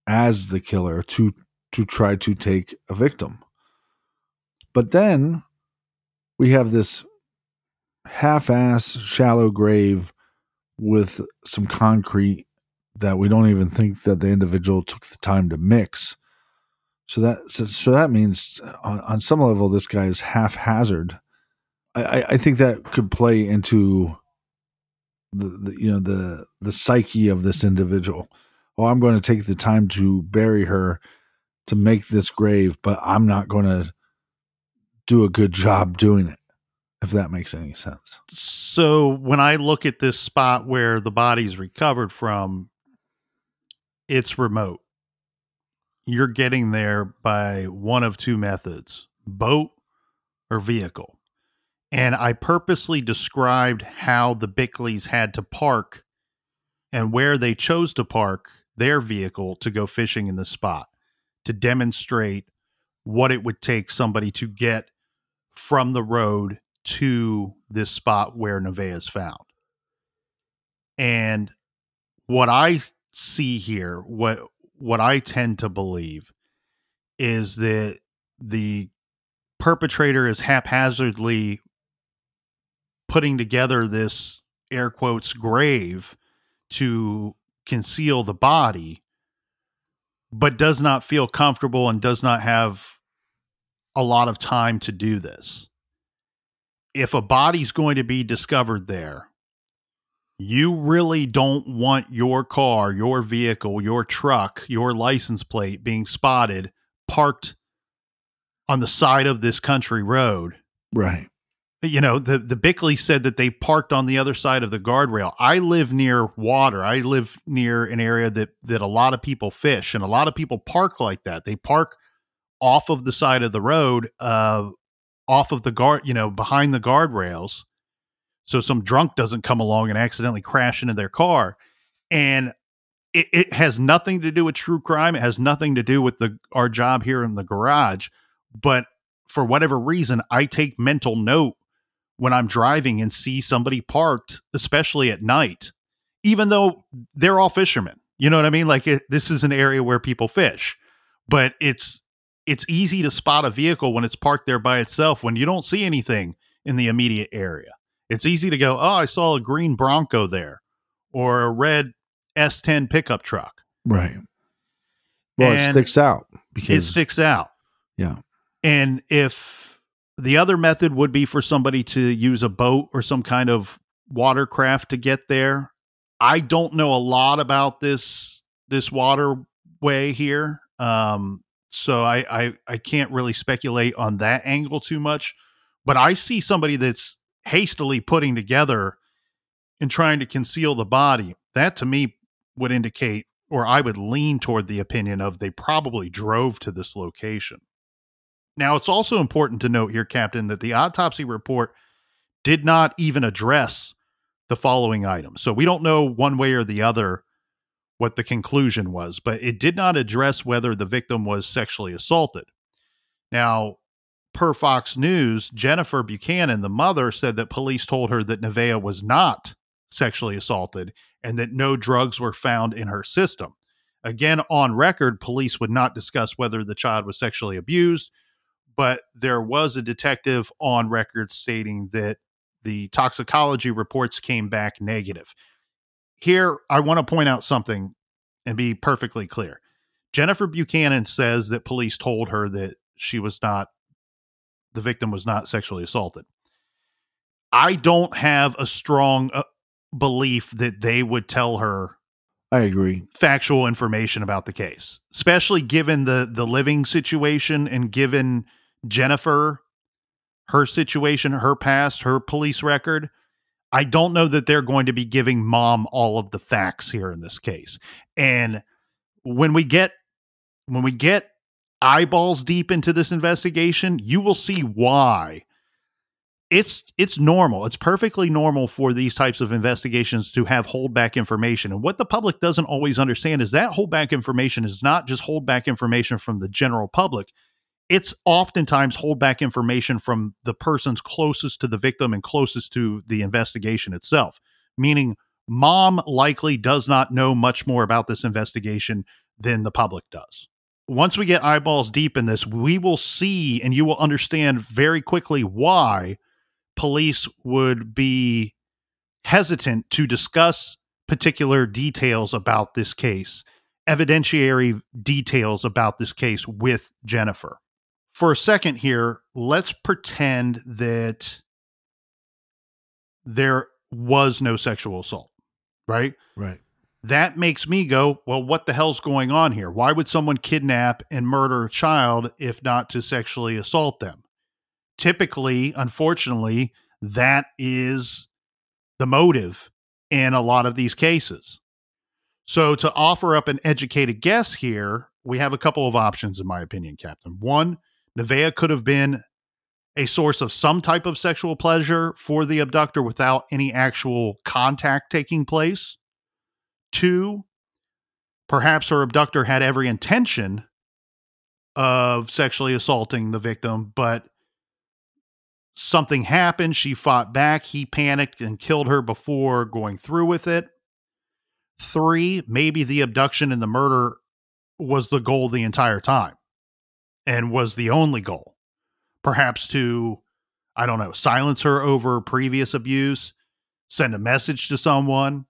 as the killer to to try to take a victim. But then we have this half-ass shallow grave with some concrete that we don't even think that the individual took the time to mix. So that so, so that means on, on some level this guy is haphazard. I, I think that could play into the, the you know the the psyche of this individual. Well, I'm going to take the time to bury her, to make this grave, but I'm not going to do a good job doing it, if that makes any sense. So when I look at this spot where the body's recovered from, it's remote. You're getting there by one of two methods, boat or vehicle. And I purposely described how the Bickleys had to park and where they chose to park their vehicle to go fishing in this spot to demonstrate what it would take somebody to get from the road to this spot where Nevaeh is found. And what I see here, what, what I tend to believe is that the perpetrator is haphazardly putting together this air quotes grave to conceal the body, but does not feel comfortable and does not have a lot of time to do this. If a body's going to be discovered there, you really don't want your car, your vehicle, your truck, your license plate being spotted parked on the side of this country road. Right. You know, the, the Bickley said that they parked on the other side of the guardrail. I live near water. I live near an area that, that a lot of people fish, and a lot of people park like that. They park off of the side of the road, uh, off of the guard, you know, behind the guardrails. So some drunk doesn't come along and accidentally crash into their car. And it, it has nothing to do with true crime. It has nothing to do with the our job here in the garage. But for whatever reason, I take mental note when I'm driving and see somebody parked, especially at night, even though they're all fishermen. You know what I mean? Like it, this is an area where people fish, but it's it's easy to spot a vehicle when it's parked there by itself when you don't see anything in the immediate area. It's easy to go, oh, I saw a green Bronco there or a red S ten pickup truck. Right. Well, and it sticks out. Because it sticks out. Yeah. And if the other method would be for somebody to use a boat or some kind of watercraft to get there. I don't know a lot about this, this waterway here. Um, so I, I, I can't really speculate on that angle too much, but I see somebody that's hastily putting together and trying to conceal the body. That to me would indicate, or I would lean toward the opinion of, they probably drove to this location. Now, it's also important to note here, Captain, that the autopsy report did not even address the following items. So we don't know one way or the other what the conclusion was, but it did not address whether the victim was sexually assaulted. Now, per Fox News, Jennifer Buchanan, the mother, said that police told her that Nevaeh was not sexually assaulted and that no drugs were found in her system. Again, on record, police would not discuss whether the child was sexually abused, but there was a detective on record stating that the toxicology reports came back negative. Here, I want to point out something and be perfectly clear. Jennifer Buchanan says that police told her that she was not, the victim was not sexually assaulted. I don't have a strong uh, belief that they would tell her. I agree. Factual information about the case, especially given the, the living situation and given Jennifer, her situation, her past, her police record. I don't know that they're going to be giving mom all of the facts here in this case. And when we get, when we get eyeballs deep into this investigation, you will see why it's, it's normal. It's perfectly normal for these types of investigations to have holdback information. And what the public doesn't always understand is that holdback information is not just holdback information from the general public. It's oftentimes holdback information from the persons closest to the victim and closest to the investigation itself, meaning mom likely does not know much more about this investigation than the public does. Once we get eyeballs deep in this, we will see and you will understand very quickly why police would be hesitant to discuss particular details about this case, evidentiary details about this case with Jennifer. For a second here, let's pretend that there was no sexual assault, right? Right. That makes me go, well, what the hell's going on here? Why would someone kidnap and murder a child if not to sexually assault them? Typically, unfortunately, that is the motive in a lot of these cases. So to offer up an educated guess here, we have a couple of options, in my opinion, Captain. One, Nevaeh could have been a source of some type of sexual pleasure for the abductor without any actual contact taking place. Two, perhaps her abductor had every intention of sexually assaulting the victim, but something happened. She fought back. He panicked and killed her before going through with it. Three, maybe the abduction and the murder was the goal the entire time and was the only goal, perhaps to, I don't know, silence her over previous abuse, send a message to someone,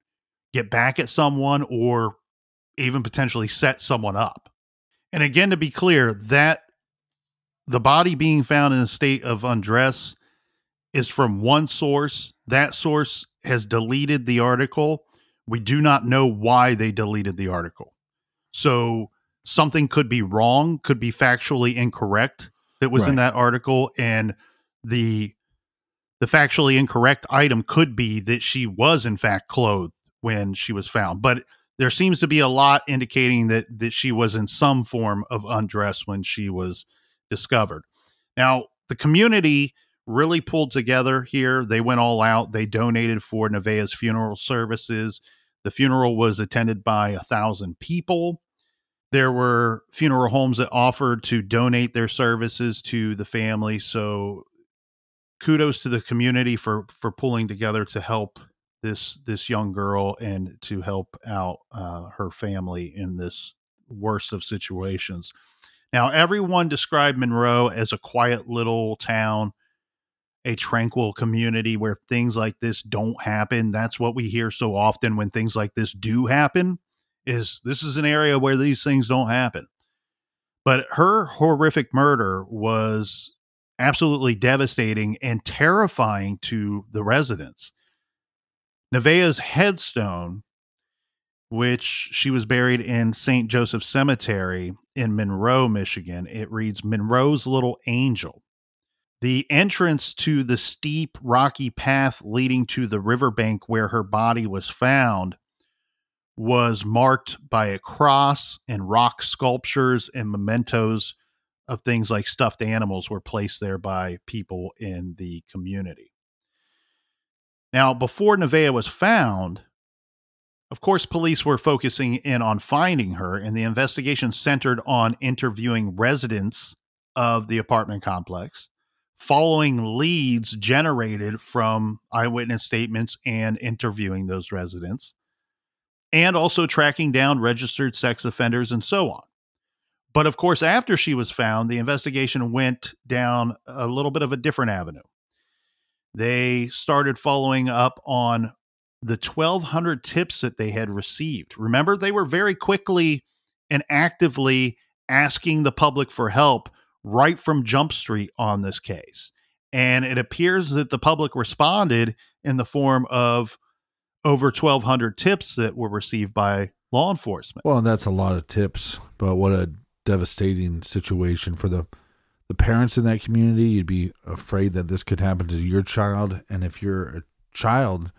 get back at someone, or even potentially set someone up. And again, to be clear, that the body being found in a state of undress is from one source. That source has deleted the article. We do not know why they deleted the article. So something could be wrong, could be factually incorrect that was right in that article. And the, the factually incorrect item could be that she was in fact clothed when she was found, but there seems to be a lot indicating that, that she was in some form of undress when she was discovered. Now, the community really pulled together here. They went all out. They donated for Nevaeh's funeral services. The funeral was attended by a thousand people. There were funeral homes that offered to donate their services to the family. So kudos to the community for, for pulling together to help this, this young girl and to help out uh, her family in this worst of situations. Now, everyone described Monroe as a quiet little town, a tranquil community where things like this don't happen. That's what we hear so often when things like this do happen, is this is an area where these things don't happen. But her horrific murder was absolutely devastating and terrifying to the residents. Nevaeh's headstone, which she was buried in Saint Joseph's Cemetery in Monroe, Michigan. It reads, Monroe's Little Angel. The entrance to the steep, rocky path leading to the riverbank where her body was found was marked by a cross, and rock sculptures and mementos of things like stuffed animals were placed there by people in the community. Now, before Nevaeh was found, of course, police were focusing in on finding her, and the investigation centered on interviewing residents of the apartment complex, following leads generated from eyewitness statements and interviewing those residents, and also tracking down registered sex offenders and so on. But of course, after she was found, the investigation went down a little bit of a different avenue. They started following up on the twelve hundred tips that they had received. Remember, they were very quickly and actively asking the public for help right from Jump Street on this case. And it appears that the public responded in the form of over twelve hundred tips that were received by law enforcement. Well, and that's a lot of tips, but what a devastating situation for the, the parents in that community. You'd be afraid that this could happen to your child. And if you're a child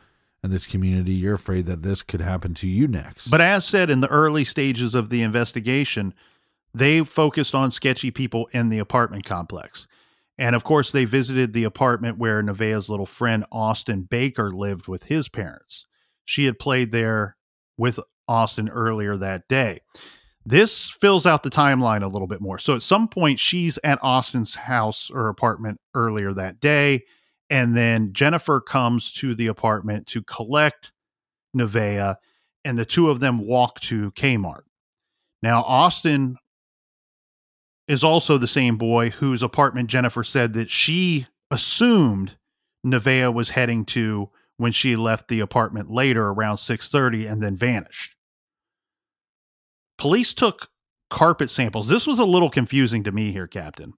in this community, you're afraid that this could happen to you next. But as said, in the early stages of the investigation, they focused on sketchy people in the apartment complex. And of course, they visited the apartment where Nevaeh's little friend, Austin Baker, lived with his parents. She had played there with Austin earlier that day. This fills out the timeline a little bit more. So at some point, she's at Austin's house or apartment earlier that day. And then Jennifer comes to the apartment to collect Nevaeh, and the two of them walk to Kmart. Now, Austin is also the same boy whose apartment Jennifer said that she assumed Nevaeh was heading to when she left the apartment later around six thirty and then vanished. Police took carpet samples. This was a little confusing to me here, Captain.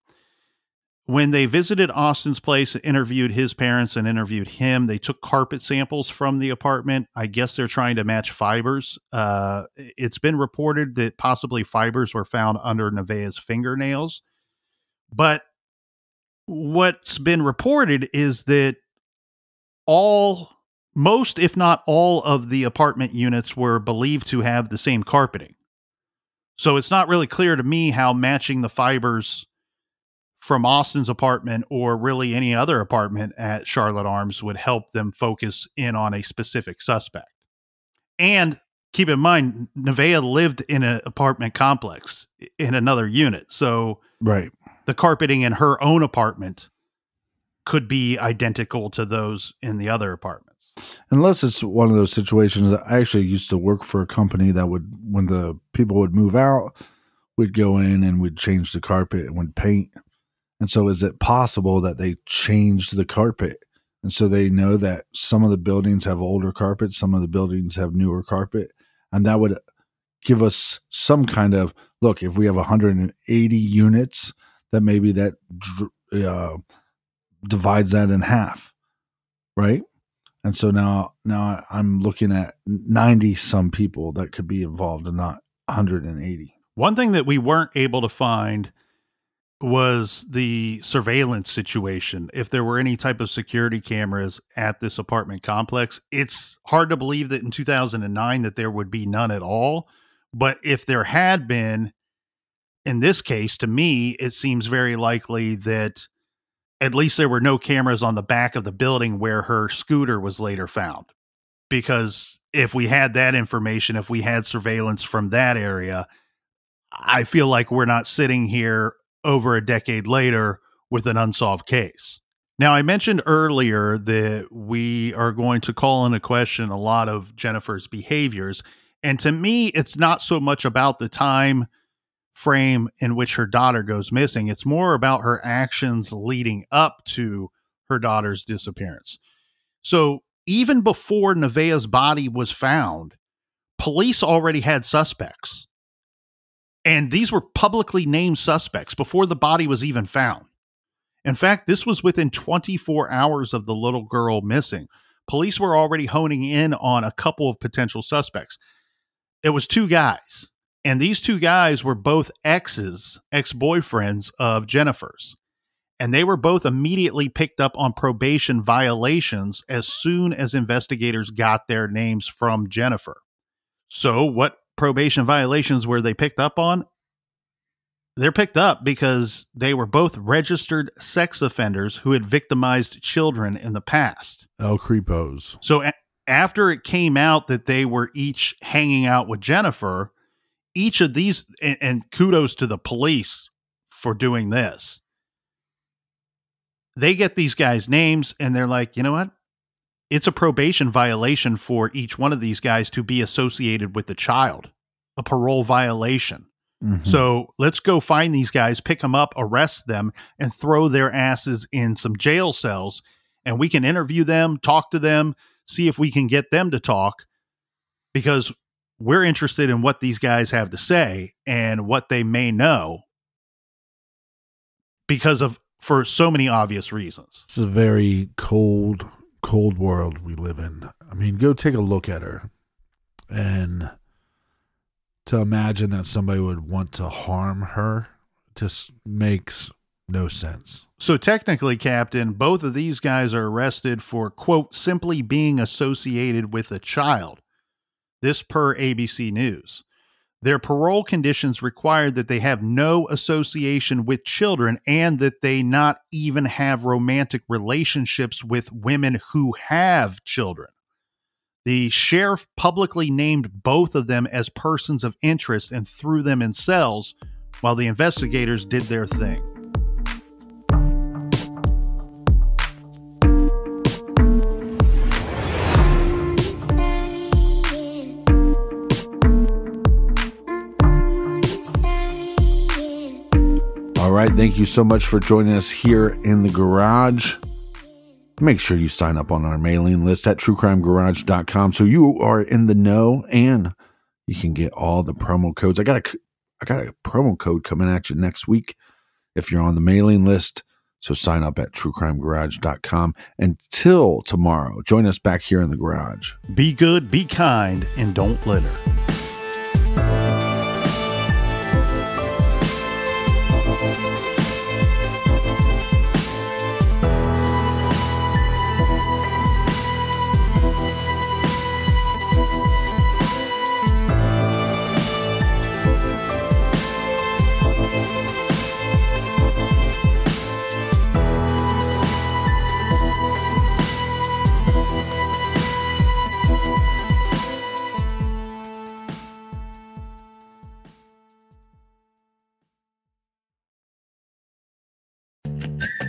When they visited Austin's place, interviewed his parents and interviewed him, they took carpet samples from the apartment. I guess they're trying to match fibers. Uh, it's been reported that possibly fibers were found under Nevaeh's fingernails. But what's been reported is that all, most if not all of the apartment units were believed to have the same carpeting. So it's not really clear to me how matching the fibers from Austin's apartment or really any other apartment at Charlotte Arms would help them focus in on a specific suspect. And keep in mind, Nevaeh lived in an apartment complex in another unit. So right, the carpeting in her own apartment could be identical to those in the other apartments. Unless it's one of those situations. I actually used to work for a company that would, when the people would move out, we'd go in and we'd change the carpet and would paint. And so is it possible that they changed the carpet? And so they know that some of the buildings have older carpet, some of the buildings have newer carpet, and that would give us some kind of, look, if we have one hundred eighty units, that maybe that uh, divides that in half, right? And so now now I'm looking at ninety-some people that could be involved and not one hundred eighty. One thing that we weren't able to find was the surveillance situation. If there were any type of security cameras at this apartment complex, it's hard to believe that in two thousand nine that there would be none at all. But if there had been, in this case, to me, it seems very likely that at least there were no cameras on the back of the building where her scooter was later found. because if we had that information, if we had surveillance from that area, I feel like we're not sitting here over a decade later with an unsolved case. Now, I mentioned earlier that we are going to call into question a lot of Jennifer's behaviors. And to me, it's not so much about the time frame in which her daughter goes missing. It's more about her actions leading up to her daughter's disappearance. So even before Nevaeh's body was found, police already had suspects. And these were publicly named suspects before the body was even found. In fact, this was within twenty-four hours of the little girl missing. Police were already honing in on a couple of potential suspects. It was two guys, and these two guys were both exes, ex-boyfriends of Jennifer's, and they were both immediately picked up on probation violations as soon as investigators got their names from Jennifer. So what probation violations were they picked up on? They're picked up because they were both registered sex offenders who had victimized children in the past. El Creepos. So a- after it came out that they were each hanging out with Jennifer, each of these, and, and kudos to the police for doing this, they get these guys' names and they're like, you know what? It's a probation violation for each one of these guys to be associated with the child, a parole violation. Mm-hmm. So let's go find these guys, pick them up, arrest them, and throw their asses in some jail cells. And we can interview them, talk to them, see if we can get them to talk, because we're interested in what these guys have to say and what they may know because of, for so many obvious reasons. It's a very cold, cold world we live in. I mean, go take a look at her and to imagine that somebody would want to harm her just makes no sense. So technically, Captain, both of these guys are arrested for, quote, simply being associated with a child. This per A B C News. Their parole conditions required that they have no association with children and that they not even have romantic relationships with women who have children. The sheriff publicly named both of them as persons of interest and threw them in cells while the investigators did their thing. All right, thank you so much for joining us here in the garage. Make sure you sign up on our mailing list at true crime garage dot com so you are in the know and you can get all the promo codes. I got a, I got a promo code coming at you next week if you're on the mailing list. So sign up at true crime garage dot com. Until tomorrow, join us back here in the garage. Be good, be kind, and don't litter.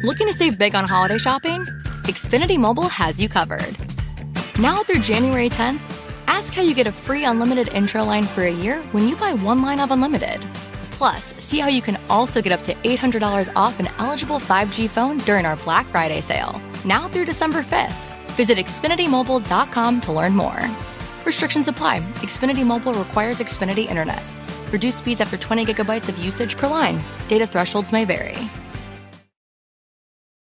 Looking to save big on holiday shopping? Xfinity Mobile has you covered. Now through January tenth, ask how you get a free unlimited intro line for a year when you buy one line of unlimited. Plus, see how you can also get up to eight hundred dollars off an eligible five G phone during our Black Friday sale. Now through December fifth. Visit Xfinity Mobile dot com to learn more. Restrictions apply. Xfinity Mobile requires Xfinity Internet. Reduced speeds after twenty gigabytes of usage per line. Data thresholds may vary.